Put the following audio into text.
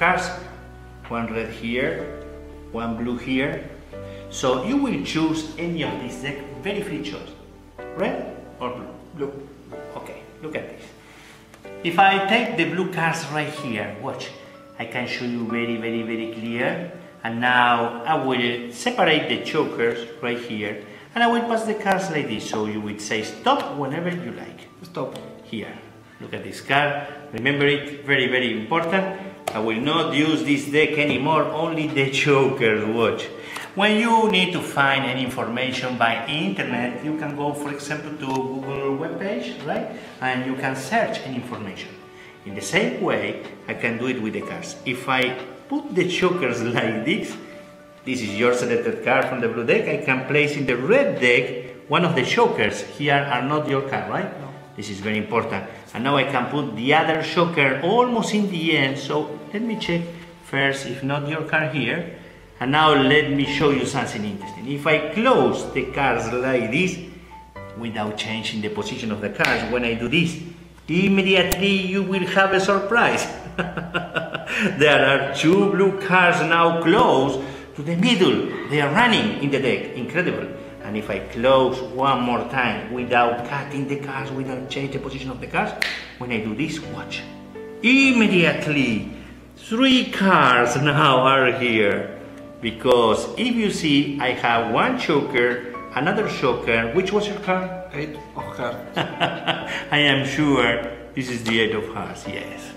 cars. One red here, one blue here. So you will choose any of these deck, very free choice. Red or blue? Blue. Okay, look at this. If I take the blue cards right here, watch. I can show you very clear. And now I will separate the chokers right here. And I will pass the cards like this, so you will say stop whenever you like. Stop here. Look at this card. Remember it, very important. I will not use this deck anymore, only the chokers, watch. When you need to find any information by internet, you can go, for example, to Google webpage, right? And you can search any information. In the same way, I can do it with the cards. If I put the chokers like this, this is your selected card from the blue deck. I can place in the red deck one of the chokers. Here are not your card, right? No. This is very important. And now I can put the other choker almost in the end. So let me check first if not your card here. And now let me show you something interesting. If I close the cards like this, without changing the position of the cards, when I do this, immediately you will have a surprise. There are two blue cards now close to the middle. They are running in the deck. Incredible. And if I close one more time without cutting the cards, without changing the position of the cards, when I do this, watch. Immediately, three cards now are here. Because if you see, I have one choker, another choker. Which was your card? 8 of hearts. I am sure this is the 8 of hearts, yes.